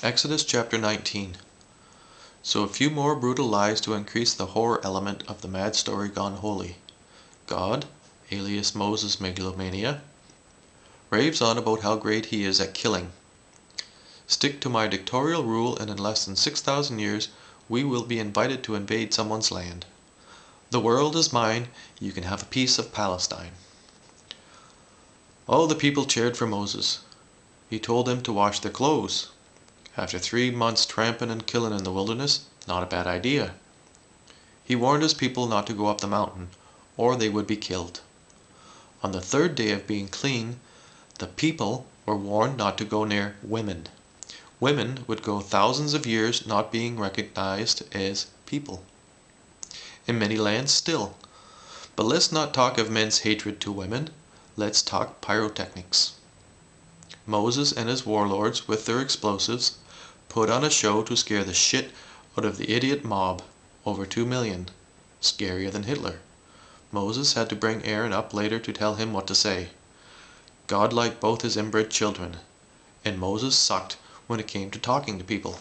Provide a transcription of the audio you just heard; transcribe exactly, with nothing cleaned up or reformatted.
Exodus chapter nineteen. So a few more brutal lies to increase the horror element of the mad story gone holy. God, alias Moses' megalomania, raves on about how great he is at killing. Stick to my dictatorial rule and in less than six thousand years, we will be invited to invade someone's land. The world is mine, you can have a piece of Palestine. All the people cheered for Moses. He told them to wash their clothes. After three months tramping and killing in the wilderness, not a bad idea. He warned his people not to go up the mountain, or they would be killed. On the third day of being clean, the people were warned not to go near women. Women would go thousands of years not being recognized as people. In many lands still. But let's not talk of men's hatred to women. Let's talk pyrotechnics. Moses and his warlords, with their explosives, put on a show to scare the shit out of the idiot mob, over two million, scarier than Hitler. Moses had to bring Aaron up later to tell him what to say. God liked both his inbred children, and Moses sucked when it came to talking to people.